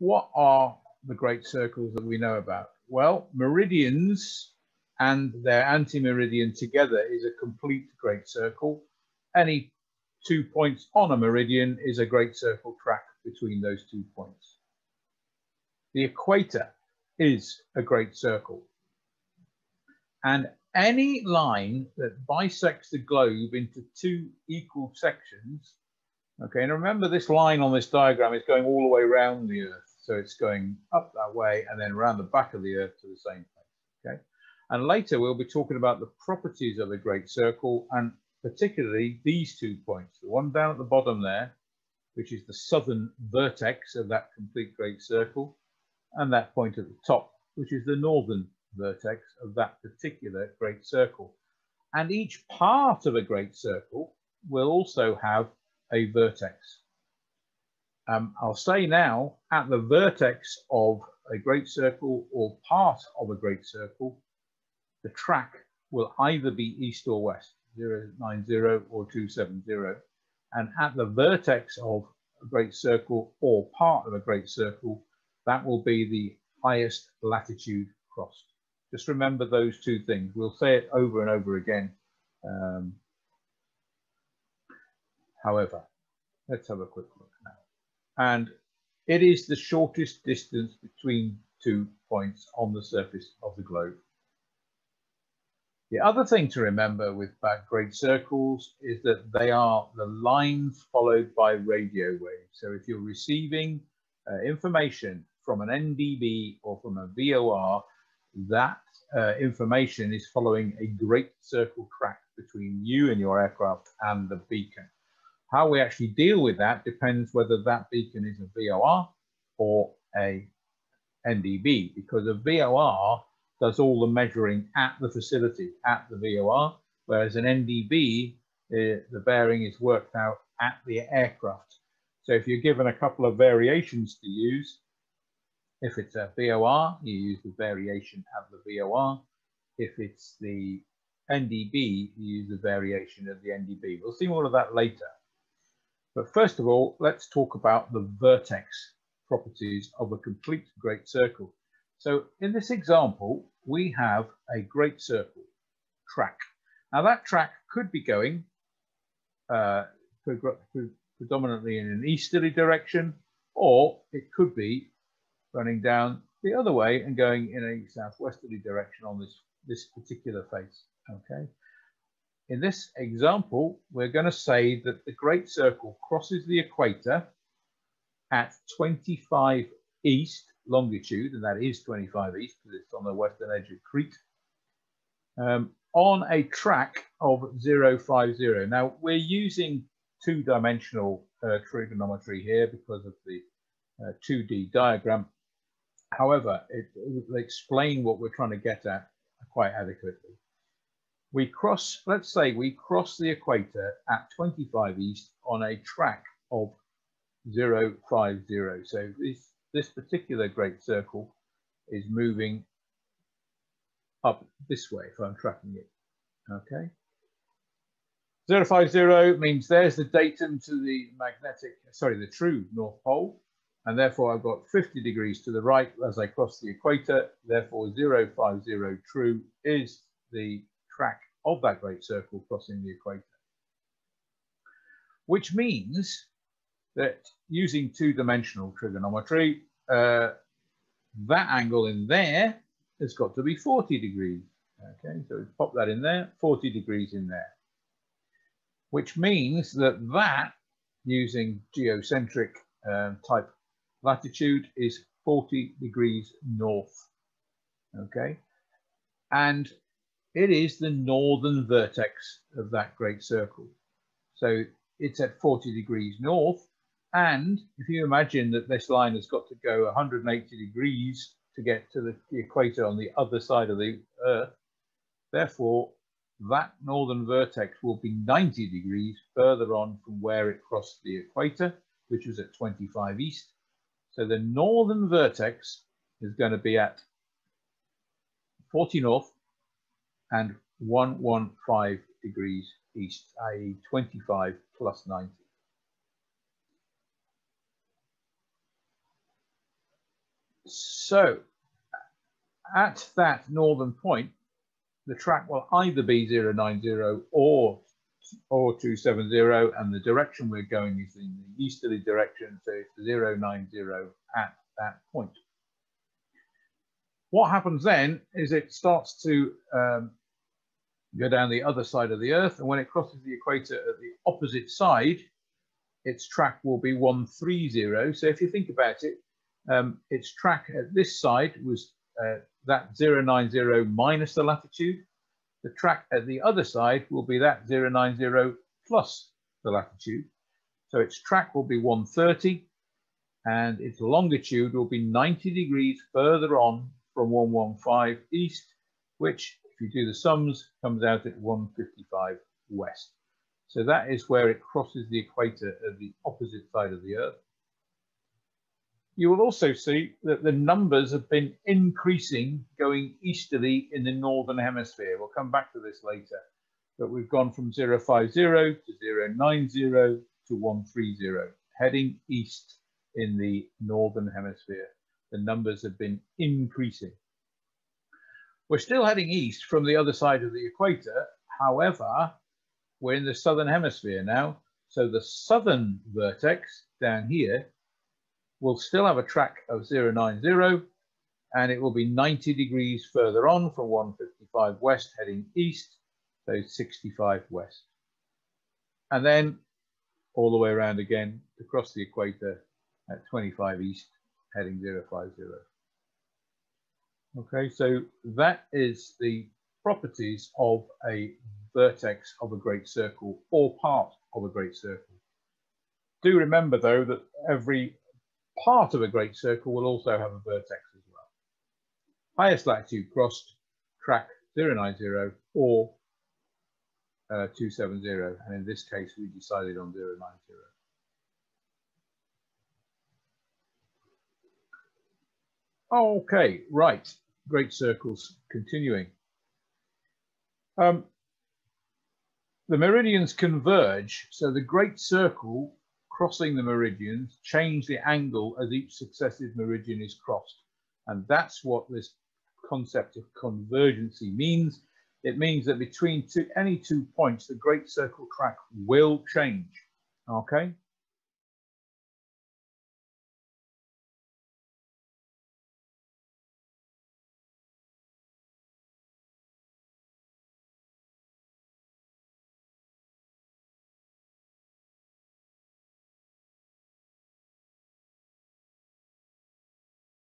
what are the great circles that we know about? Well, meridians and their anti-meridian together is a complete great circle. Any 2 points on a meridian is a great circle track between those 2 points. The equator is a great circle. And any line that bisects the globe into two equal sections, okay, and remember this line on this diagram is going all the way around the Earth. So it's going up that way and then around the back of the Earth to the same place, okay? And later we'll be talking about the properties of the great circle, and particularly these 2 points, the one down at the bottom there, which is the southern vertex of that complete great circle, and that point at the top, which is the northern vertex of that particular great circle. And each part of a great circle will also have a vertex. I'll say now, at the vertex of a great circle or part of a great circle, the track will either be east or west, 090 or 270. And at the vertex of a great circle or part of a great circle, that will be the highest latitude crossed. Just remember those two things. We'll say it over and over again. However, let's have a quick look now. And it is the shortest distance between 2 points on the surface of the globe. The other thing to remember with great circles is that they are the lines followed by radio waves. So if you're receiving information from an NDB or from a VOR, that information is following a great circle track between you and your aircraft and the beacon. How we actually deal with that depends whether that beacon is a VOR or a NDB, because a VOR does all the measuring at the facility, at the VOR, whereas an NDB, the bearing is worked out at the aircraft. So if you're given a couple of variations to use, if it's a VOR, you use the variation at the VOR. If it's the NDB, you use the variation of the NDB. We'll see more of that later. But first of all, let's talk about the vertex properties of a complete great circle. So in this example, we have a great circle track. Now that track could be going predominantly in an easterly direction, or it could be running down the other way and going in a southwesterly direction on this particular face, okay? In this example, we're going to say that the great circle crosses the equator at 25 east longitude, and that is 25 east because it's on the western edge of Crete, on a track of 050. Now we're using two-dimensional trigonometry here because of the 2D diagram. However, it will explain what we're trying to get at quite adequately. We cross, let's say we cross the equator at 25 east on a track of 050. So this particular great circle is moving up this way if I'm tracking it, okay? 050 means there's the datum to the true North Pole, and therefore I've got 50 degrees to the right as I cross the equator. Therefore 050 true is the track of that great circle crossing the equator, which means that using two-dimensional trigonometry, that angle in there has got to be 40 degrees. Okay, so pop that in there, 40 degrees in there, which means that using geocentric type latitude is 40 degrees north, okay? And it is the northern vertex of that great circle. So it's at 40 degrees north. And if you imagine that this line has got to go 180 degrees to get to the equator on the other side of the Earth, therefore that northern vertex will be 90 degrees further on from where it crossed the equator, which was at 25 east. So the northern vertex is going to be at 40 north and 115 degrees east, i.e. 25 plus 90. So at that northern point, the track will either be 090 or 270, and the direction we're going is in the easterly direction, so it's 090 at that point. What happens then is it starts to go down the other side of the Earth, and when it crosses the equator at the opposite side, its track will be 130. So if you think about it, its track at this side was that 090 minus the latitude. The track at the other side will be that 090 plus the latitude. So its track will be 130, and its longitude will be 90 degrees further on from 115 east, which, if you do the sums, comes out at 155 west. So that is where it crosses the equator at the opposite side of the Earth. You will also see that the numbers have been increasing going easterly in the northern hemisphere. We'll come back to this later, but we've gone from 050 to 090 to 130, heading east in the northern hemisphere. The numbers have been increasing. We're still heading east from the other side of the equator, however, we're in the southern hemisphere now, so the southern vertex down here will still have a track of 090, and it will be 90 degrees further on from 155 west, heading east, so 65 west. And then all the way around again to cross the equator at 25 east, heading 050. Okay, so that is the properties of a vertex of a great circle or part of a great circle. Do remember though that every part of a great circle will also have a vertex as well. Highest latitude crossed, track 090 or 270, and in this case we decided on 090. Okay, right, great circles continuing. The meridians converge, so the great circle crossing the meridians change the angle as each successive meridian is crossed, and that's what this concept of convergency means. It means that between any two points the great circle track will change. Okay,